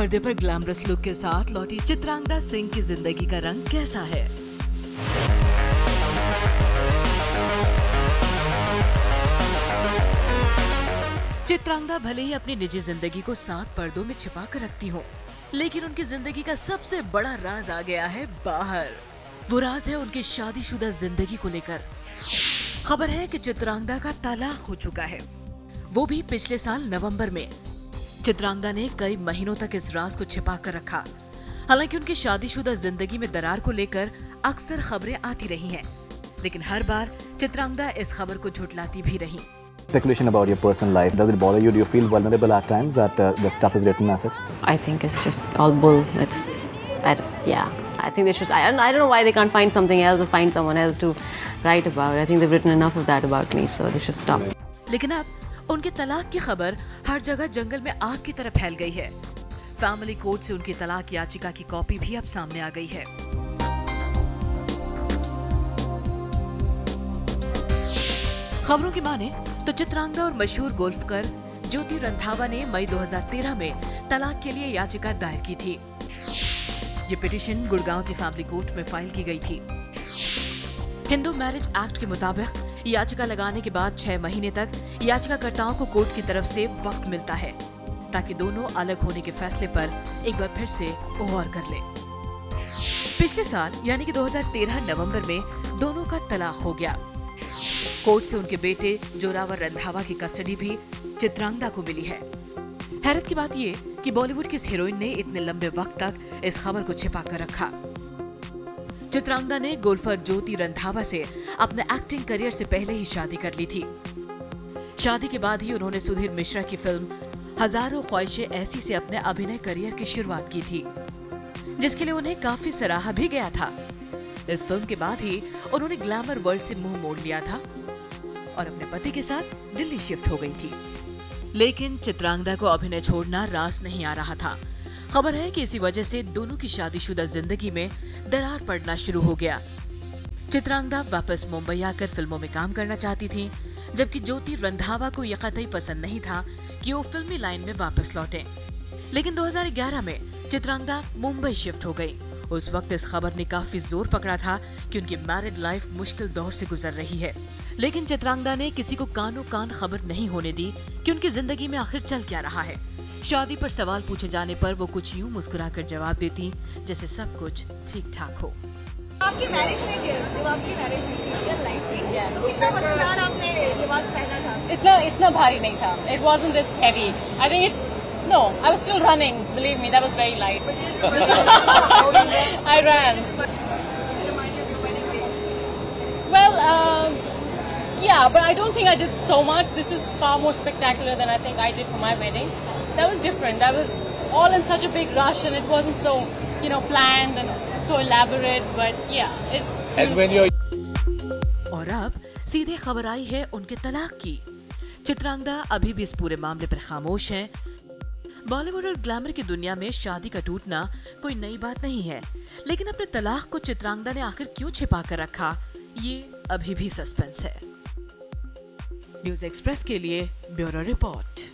पर्दे पर glamorous look के साथ लौटी चित्रांगदा सिंह की जिंदगी का रंग कैसा है? चित्रांगदा भले ही अपनी निजी जिंदगी को 7 पर्दों में छिपा कर रखती हो, लेकिन उनकी जिंदगी का सबसे बड़ा राज आ गया है बाहर। वो राज है उनकी शादीशुदा जिंदगी को लेकर। खबर है कि चित्रांगदा का तलाक हो चुका है, वो भी पिछले साल नवंबर में। चित्रांगदा ने कई महीनों तक इस राज को छिपा कर रखा। हालांकि उनकी शादीशुदा जिंदगी में दरार को लेकर अक्सर खबरें आती रही हैं, लेकिन हर बार चित्रांगदा इस खबर को झुटलाती भी रही। Speculation about your personal life, does it bother you? Do you feel vulnerable at times that the stuff is written as such? I think it's just all bull. I think they should. I don't know why they can't find something else or find someone else to write about. I think they've written enough of that about me, so they should stop. लेकिन अब उनके तलाक की खबर हर जगह जंगल में आग की तरह फैल गई है। फैमिली कोर्ट से उनकी तलाक याचिका की कॉपी भी अब सामने आ गई है। खबरों की माने तो चित्रांगदा और मशहूर गोल्फकर ज्योति रंधावा ने मई 2013 में तलाक के लिए याचिका दायर की थी। ये पिटीशन गुड़गांव की फैमिली कोर्ट में फाइल की गई थी। हिंदू मैरिज एक्ट के मुताबिक याचिका लगाने के बाद 6 महीने तक याचिकाकर्ताओं को कोर्ट की तरफ से वक्त मिलता है ताकि दोनों अलग होने के फैसले पर एक बार फिर से गौर कर लें। पिछले साल यानी कि 2013 नवंबर में दोनों का तलाक हो गया। कोर्ट से उनके बेटे जोरावर रंधावा की कस्टडी भी चित्रांगदा को मिली है। हैरत की बात ये कि बॉलीवुड की इस हीरोइन ने इतने लंबे वक्त तक इस खबर को छिपा कर रखा। चित्रांगदा ने गोल्फर ज्योति रंधावा से अपने एक्टिंग करियर से पहले ही शादी कर ली थी। शादी के बाद ही उन्होंने सुधीर मिश्रा की फिल्म हजारों ख्वाहिशें ऐसी से अपने अभिनय करियर की शुरुआत की थी, जिसके लिए उन्हें काफी सराहा भी गया था। इस फिल्म के बाद ही उन्होंने ग्लैमर वर्ल्ड से मुंह मोड़ लिया था और अपने पति के साथ दिल्ली शिफ्ट हो गई थी। लेकिन चित्रांगदा को अभिनय छोड़ना रास नहीं आ रहा था। खबर है कि इसी वजह से दोनों की शादीशुदा जिंदगी में दरार पड़ना शुरू हो गया। चित्रांगदा वापस मुंबई आकर फिल्मों में काम करना चाहती थी, जबकि ज्योति रंधावा को यह कतई पसंद नहीं था कि वो फिल्मी लाइन में वापस लौटें। लेकिन 2011 में चित्रांगदा मुंबई शिफ्ट हो गई। उस वक्त इस खबर ने काफी जोर पकड़ा था कि उनकी मैरिड लाइफ मुश्किल दौर से गुजर रही है, लेकिन चित्रांगदा ने किसी को कानो कान खबर नहीं होने दी कि उनकी जिंदगी में आखिर चल क्या रहा है। शादी पर सवाल पूछे जाने पर वो कुछ यूं मुस्कुराकर जवाब देती जैसे सब कुछ ठीक ठाक हो। आपकी मैरिज में इतना भारी नहीं था। It wasn't this heavy. I think it. No, I was still running. Believe me, that was very light. I ran. Well, yeah, but I don't think I did so much. This is far more spectacular than I think I did for my wedding. That was different. That was all in such a big rush, and it wasn't so, you know, planned and so elaborate. But yeah, it's. And when you're. और अब सीधे खबर आई है उनके तलाक की। चित्रांगदा अभी भी इस पूरे मामले पर खामोश हैं। बॉलीवुड और ग्लैमर की दुनिया में शादी का टूटना कोई नई बात नहीं है, लेकिन अपने तलाक को चित्रांगदा ने आखिर क्यों छिपा कर रखा, ये अभी भी सस्पेंस है। न्यूज एक्सप्रेस के लिए ब्यूरो रिपोर्ट।